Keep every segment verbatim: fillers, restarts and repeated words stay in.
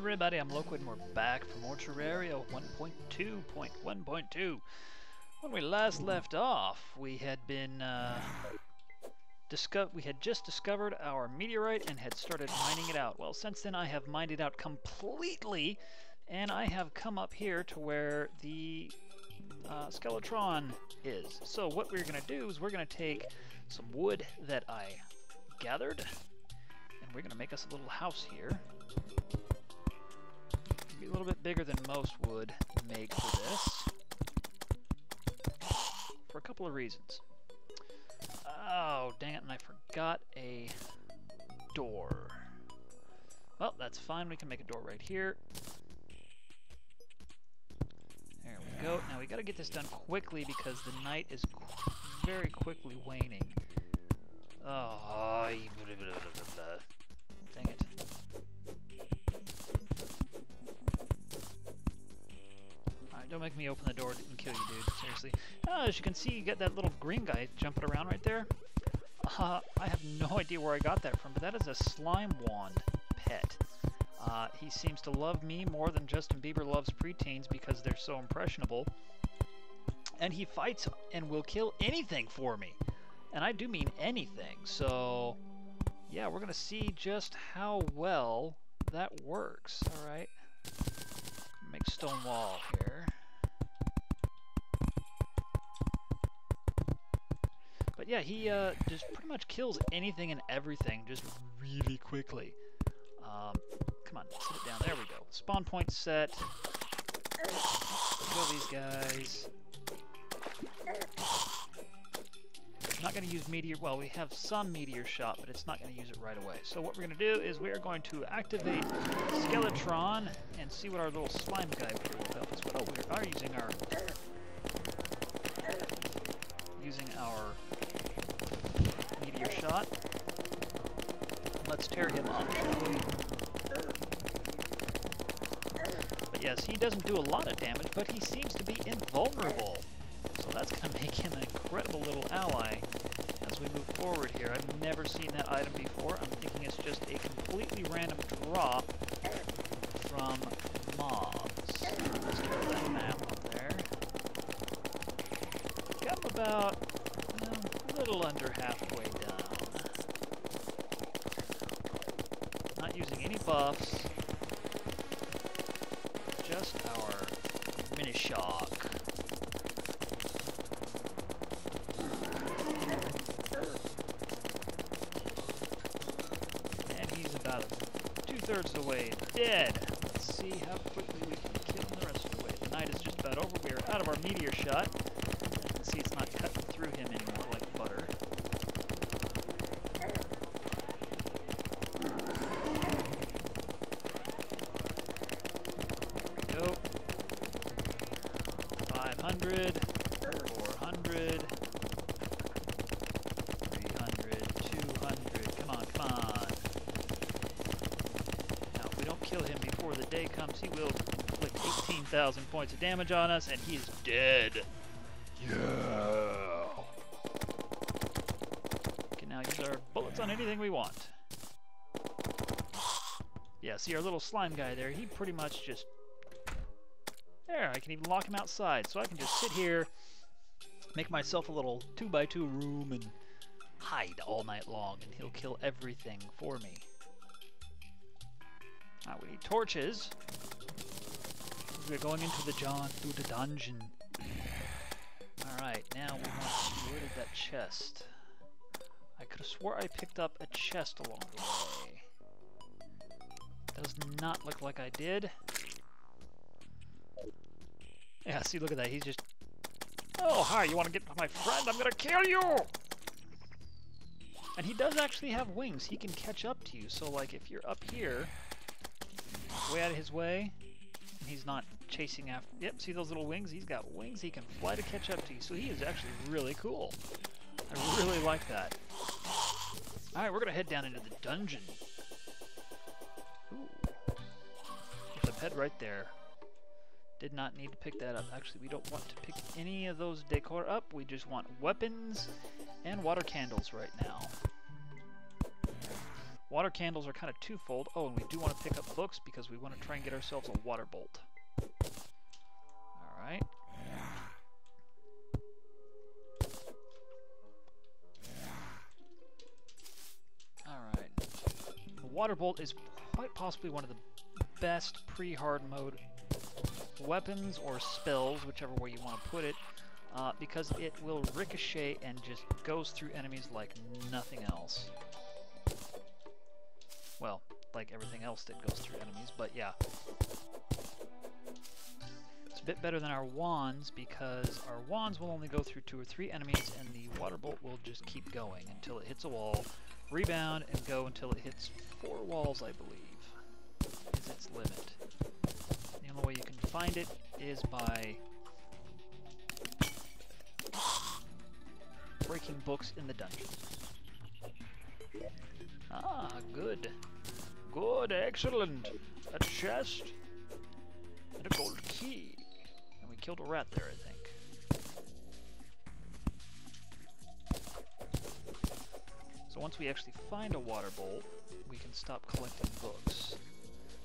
everybody, I'm Loco and we're back for more Terraria one point two point one point two. When we last left off, we had been uh, discovered. We had just discovered our meteorite and had started mining it out. Well, since then I have mined it out completely, and I have come up here to where the uh, Skeletron is. So what we're gonna do is we're gonna take some wood that I gathered, and we're gonna make us a little house here. Be a little bit bigger than most wood make for this, for a couple of reasons. Oh, dang it, and I forgot a door. Well, that's fine, we can make a door right here. There we go. Now we gotta get this done quickly because the night is qu very quickly waning. Oh, dang it. Alright, don't make me open the door and kill you, dude. Seriously. Oh, as you can see, you got that little green guy jumping around right there. Uh, I have no idea where I got that from, but that is a slime wand pet. Uh, he seems to love me more than Justin Bieber loves preteens because they're so impressionable. And he fights and will kill anything for me. And I do mean anything, so yeah, we're gonna see just how well that works. All right, make stone wall here. But yeah, he uh, just pretty much kills anything and everything just really quickly. Um, come on, sit it down. There we go. Spawn point set. Kill these guys. I'm not going to use meteor, well, we have some meteor shot, but it's not going to use it right away. So what we're going to do is we are going to activate Skeletron and see what our little slime guy will help us with. Oh, we are using our using our meteor shot. Let's tear him up, shall we? But yes, he doesn't do a lot of damage, but he seems to be invulnerable. So that's going to make him an incredible little ally as we move forward here. I've never seen that item before. I'm thinking it's just a completely random drop from mobs. Let's throw that map up there. Got about a little under halfway down. Not using any buffs. Just our mini-shock. Two-thirds of the way dead. Let's see how quickly we can kill him the rest of the way. The night is just about over. We are out of our meteor shot. Let's see, it's not cutting through him anymore like butter. There we go. five hundred. four hundred. three hundred. two hundred. Come on, come on. Kill him before the day comes. He will inflict eighteen thousand points of damage on us, and he is dead. Yeah. We can now use our bullets on anything we want. Yeah, see our little slime guy there. He pretty much just there. I can even lock him outside, so I can just sit here, make myself a little two by two room, and hide all night long, and he'll kill everything for me. Now we need torches. We're going into the John through the dungeon. Alright, now we want to get rid of that chest. I could have swore I picked up a chest along the way. Does not look like I did. Yeah, see, look at that. He's just... Oh, hi, you want to get my friend? I'm going to kill you! And he does actually have wings. He can catch up to you. So, like, if you're up here... way out of his way, and he's not chasing after. Yep, see those little wings? He's got wings. He can fly to catch up to you. So he is actually really cool. I really like that. Alright, we're gonna head down into the dungeon. Ooh. There's a pet right there. Did not need to pick that up. Actually, we don't want to pick any of those decor up. We just want weapons and water candles right now. Water candles are kind of twofold. Oh, and we do want to pick up books because we want to try and get ourselves a water bolt. Alright. Alright. The water bolt is quite possibly one of the best pre-hard mode weapons or spells, whichever way you want to put it, uh, because it will ricochet and just goes through enemies like nothing else. Well, like everything else that goes through enemies, but yeah. It's a bit better than our wands, because our wands will only go through two or three enemies, and the water bolt will just keep going until it hits a wall, rebound, and go until it hits four walls, I believe, is its limit. The only way you can find it is by breaking books in the dungeon. Ah, good. Good, excellent. A chest and a gold key. And we killed a rat there, I think. So once we actually find a water bowl, we can stop collecting books.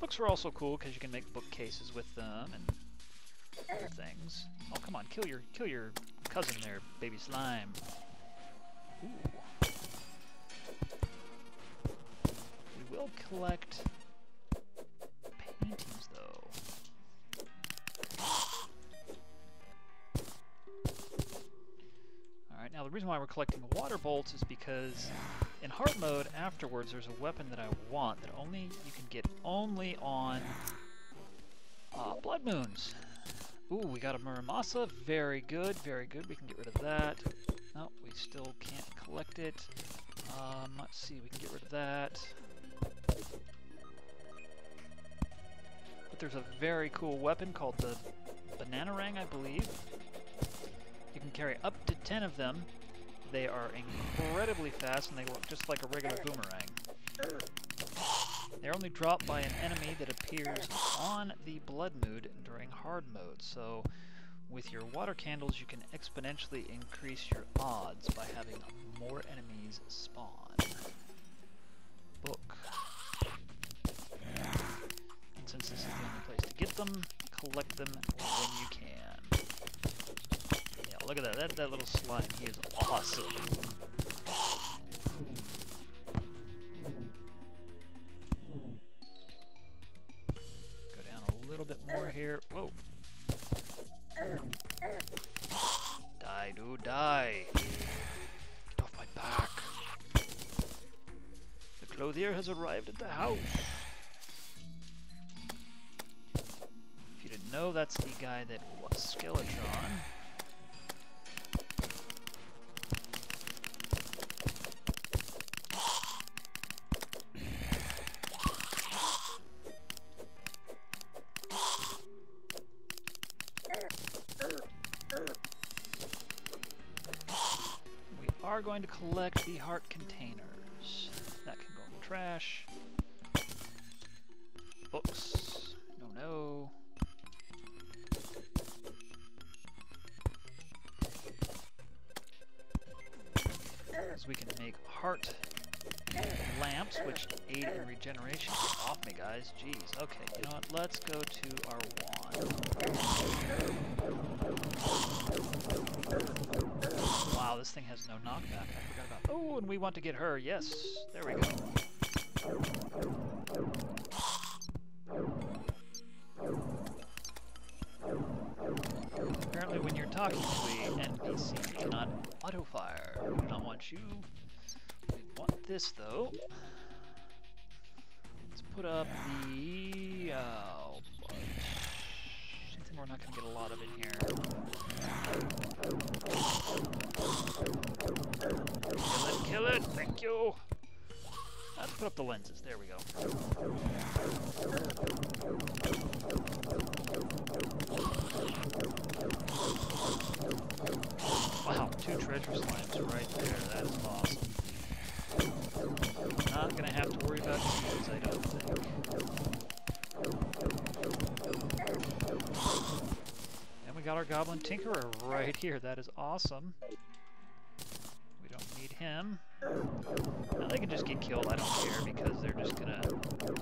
Books are also cool because you can make bookcases with them and other things. Oh, come on, kill your kill your cousin there, baby slime. Ooh. We will collect paintings though. Alright, now the reason why we're collecting water bolts is because in hard mode, afterwards, there's a weapon that I want that only you can get only on uh, blood moons. Ooh, we got a Muramasa. Very good, very good. We can get rid of that. No, we still can't collect it. Um, let's see, we can get rid of that. But there's a very cool weapon called the Bananarang, I believe. You can carry up to ten of them. They are incredibly fast, and they work just like a regular boomerang. They're only dropped by an enemy that appears on the blood mood during hard mode, so with your water candles you can exponentially increase your odds by having more enemies spawn. Book. And since this is the only place to get them, collect them when you can. Look at that, that, that little slime, he is awesome. Go down a little bit more here. Whoa. Die, dude, die. Get off my back. The clothier has arrived at the house. If you didn't know, that's the guy that was Skeletron. Are going to collect the heart containers. That can go in the trash. Books. No, no. Because we can make heart lamps, which aid in regeneration. Get off me, guys. Jeez. Okay, you know what? Let's go to our wand. Wow, this thing has no knockback. I forgot about that. Oh, and we want to get her. Yes. There we go. Apparently when you're talking to the N P C, you cannot auto-fire. We do not want you. We want this, though. Let's put up the... Oh, boy. Something we're not going to get a lot of in here. Kill it, kill it, thank you! Let's put up the lenses, there we go. Wow, two treasure slimes right there, that's awesome. Not gonna have to worry about these, I don't think. And we got our Goblin Tinkerer right here, that is awesome. Him. Now they can just get killed, I don't care, because they're just gonna,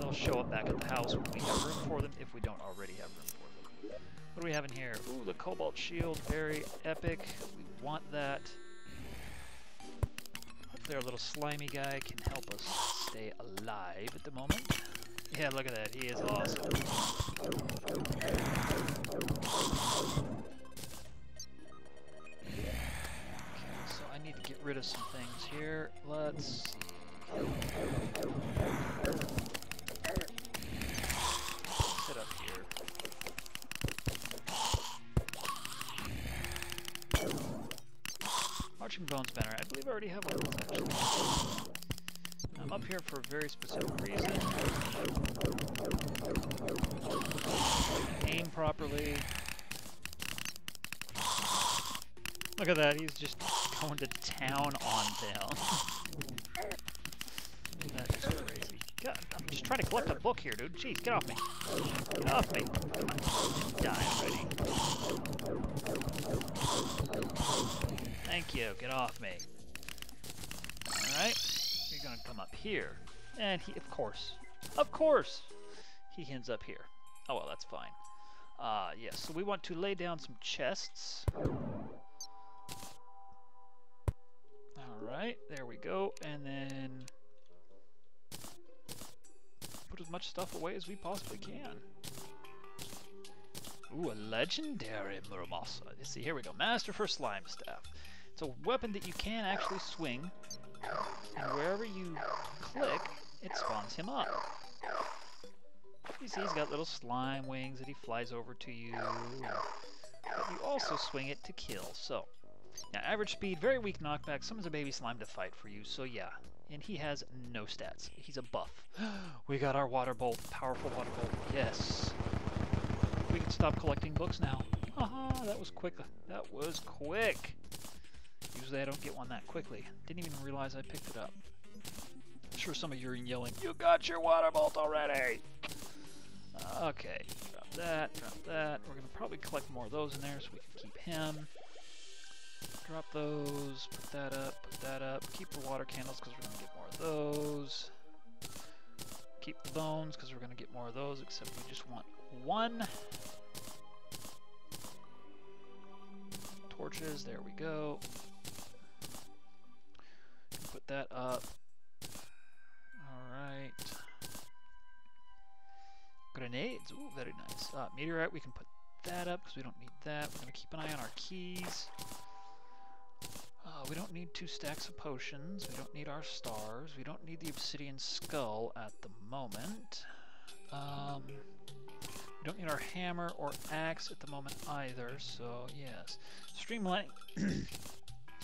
they'll show up back at the house when we have room for them, if we don't already have room for them. What do we have in here? Ooh, the cobalt shield, very epic, we want that. Hopefully our little slimy guy can help us stay alive at the moment. Yeah, look at that, he is awesome. Okay, so I need to get rid of some things here. Let's see. Sit up here. Marching Bones Banner. I believe I already have one of those, actually. I'm up here for a very specific reason. Aim properly. Look at that, he's just going to town on them. That is crazy. God, I'm just trying to collect a book here, dude. Jeez, get off me. Get off me. Come on. Die already. Thank you, get off me. Alright. You're gonna come up here, and he, of course, of course, he ends up here. Oh well, that's fine. Uh, yes, yeah, so we want to lay down some chests. Alright, there we go, and then put as much stuff away as we possibly can. Ooh, a legendary Muramasa. Let's see, here we go. Master for Slime Staff. It's a weapon that you can actually swing. And wherever you click, it spawns him up. You see he's got little slime wings that he flies over to you. But you also swing it to kill, so. Now, average speed, very weak knockback, summons a baby slime to fight for you, so yeah. And he has no stats. He's a buff. We got our water bolt, powerful water bolt, yes. We can stop collecting books now. Haha, that was quick. That was quick. Usually I don't get one that quickly. Didn't even realize I picked it up. I'm sure some of you are yelling, you got your water bolt already! Uh, okay, drop that, drop that. We're going to probably collect more of those in there so we can keep him. Drop those, put that up, put that up. Keep the water candles because we're going to get more of those. Keep the bones because we're going to get more of those, except we just want one. Torches, there we go. Put that up. Alright. Grenades. Ooh, very nice. Uh, meteorite, we can put that up because we don't need that. We're going to keep an eye on our keys. Uh, we don't need two stacks of potions. We don't need our stars. We don't need the obsidian skull at the moment. Um, we don't need our hammer or axe at the moment either, so yes. Streamlining.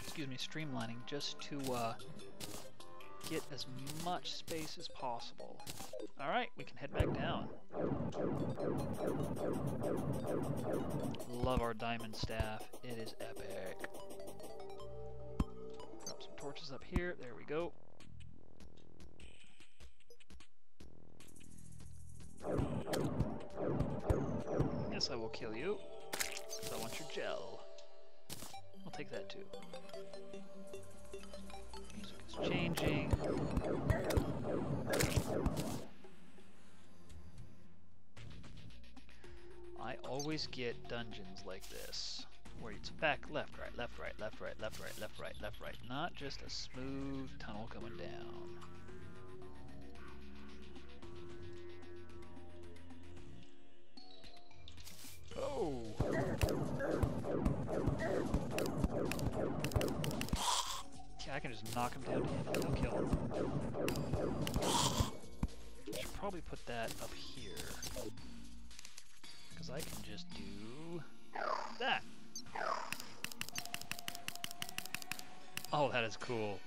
Excuse me, streamlining just to uh, get as much space as possible. Alright, we can head back down. Love our diamond staff, it is epic. Drop some torches up here, there we go. Yes, I will kill you, because I want your gel. I'll take that too. Music is changing. I always get dungeons like this, where it's back, left, right, left, right, left, right, left, right, left, right, left, right. Not just a smooth tunnel coming down. Oh! Yeah, I can just knock him down and he'll kill him. I should probably put that up here. Because I can just do that! Oh, that is cool.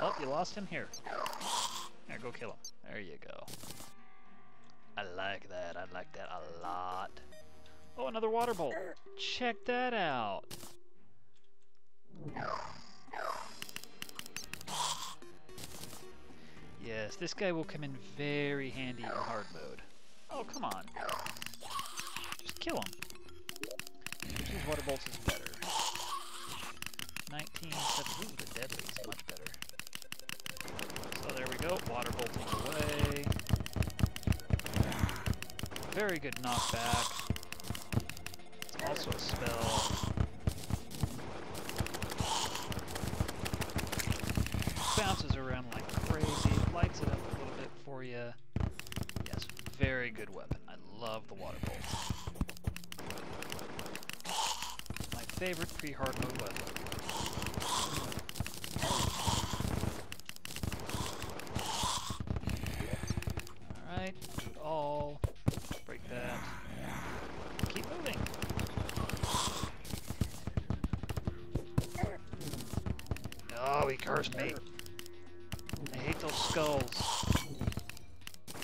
Oh, you lost him? Here. There, go kill him. There you go. I like that. I like that a lot. Oh, another water bolt. Check that out. Yes, this guy will come in very handy in hard mode. Oh, come on. Just kill him. Which of these water bolts is better? nineteen, seventeen, ooh, the deadly is much better. So there we go, water bolting away. Very good knockback. It's also a spell. Bounces around like crazy, lights it up a little bit for you. Yes, very good weapon. I love the water bolt. My favorite pre-hard mode weapon. All. Break that. Keep moving. Oh, he cursed me. I hate those skulls.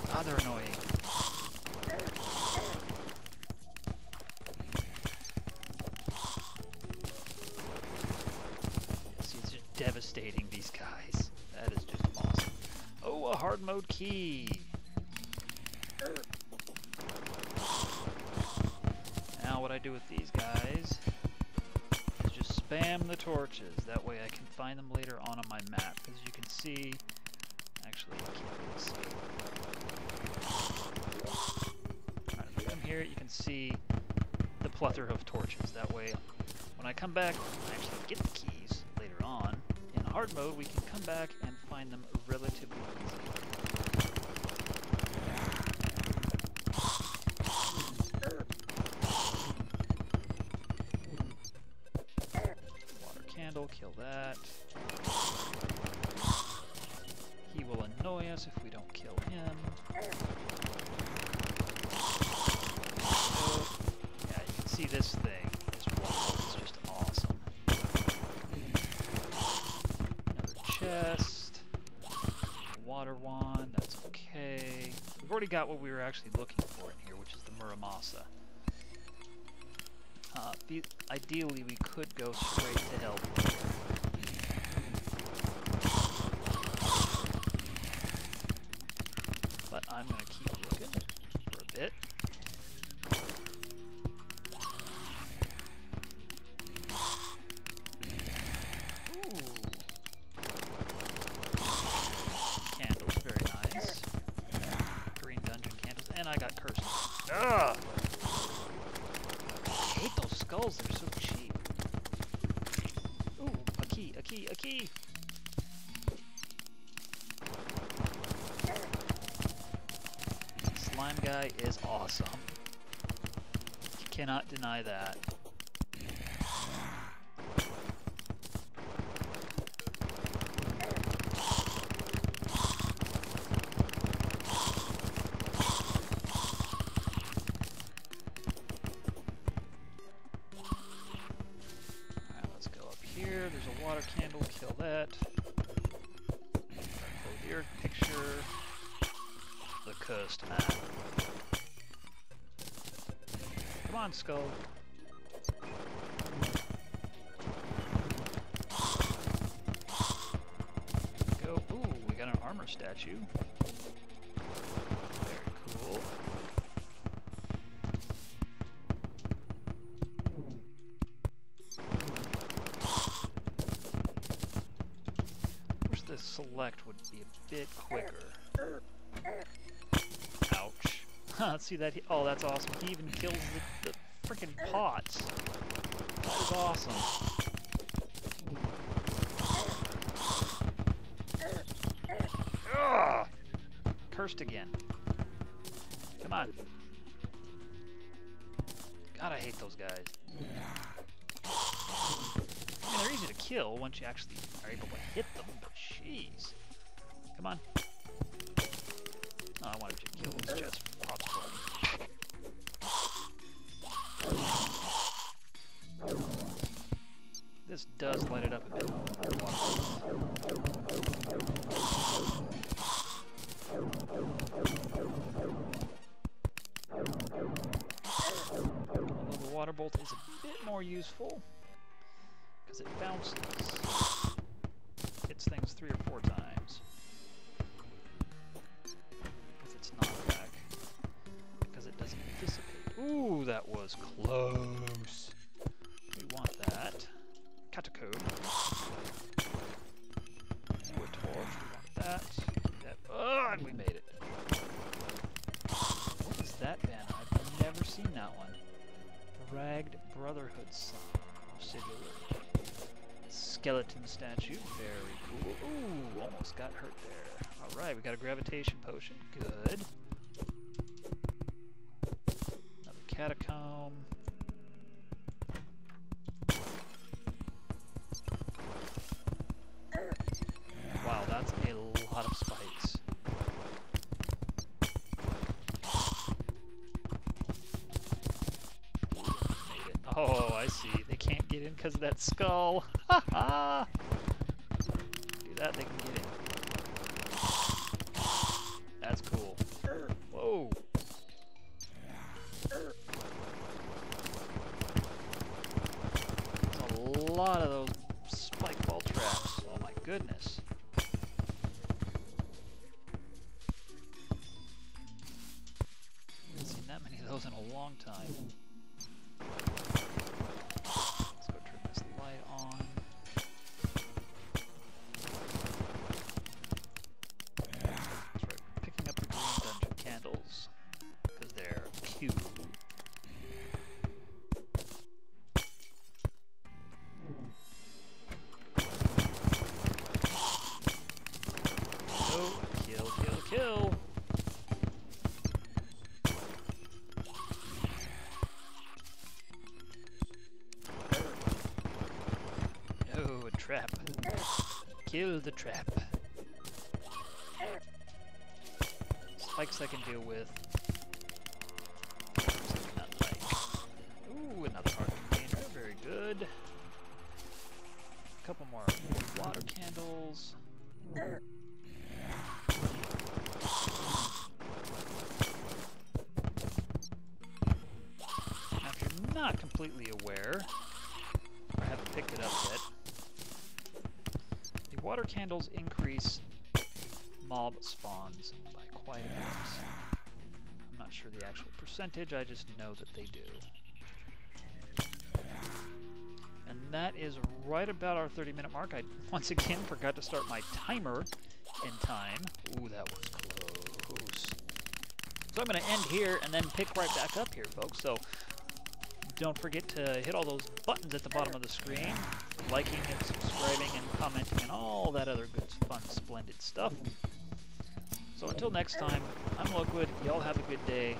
Ah, oh, they're annoying. See, it's just devastating these guys. That is just awesome. Oh, a hard mode key. Do with these guys is just spam the torches. That way I can find them later on on my map. As you can see, actually I can't really see. Alright, if I come here you can see the plethora of torches. That way when I come back I actually get the keys later on. In hard mode we can come back and find them relatively easily. Kill that. He will annoy us if we don't kill him. So, yeah, you can see this thing. This wall is just awesome. Another chest. Water wand. That's okay. We've already got what we were actually looking for in here, which is the Muramasa. Uh, ideally, we could go straight to help. But I'm going to keep looking for a bit. Ooh. Candles, very nice. Green dungeon candles. And I got cursed. Ugh! Skulls, they're so cheap. Ooh, a key, a key, a key! Slime guy is awesome. You cannot deny that. Come on, skull. Go. Ooh, we got an armor statue. Very cool. Wish the select would be a bit quicker. See that? He, oh, that's awesome. He even kills the, the freaking pots. That is awesome. Ugh! Cursed again. Come on. God, I hate those guys. I mean, they're easy to kill once you actually are able to hit them, but jeez. Come on. Oh, I wanted to kill those chests. This does light it up a bit. Although the water bolt is a bit more useful because it bounces, hits things three or four times with its knockback because it doesn't dissipate. Ooh, that was close. We want that. Catacomb. Ooh, a torch, we want that. won that one. Ragged Brotherhood song. Skeleton statue. Very cool. Ooh, almost got hurt there. Alright, we got a gravitation potion. Good. Another catacomb. Wow, that's a lot of spikes. Oh, I see. They can't get in because of that skull. Ha ha! Do that, they can get in. That's cool. Whoa! That's a lot of those spike ball traps. Oh my goodness. I haven't seen that many of those in a long time. Kill the trap. Spikes I can deal with. Not like. Ooh, another heart container. Very good. A couple more water candles. Now, if you're not completely aware, or haven't picked it up yet, water candles increase mob spawns by quite a bit. I'm not sure the actual percentage, I just know that they do. And that is right about our thirty minute mark. I once again forgot to start my timer in time. Ooh, that was close. So I'm going to end here and then pick right back up here, folks. So don't forget to hit all those buttons at the bottom of the screen. Liking and subscribing and commenting and all that other good, fun, splendid stuff. So until next time, I'm Lokewood. Y'all have a good day.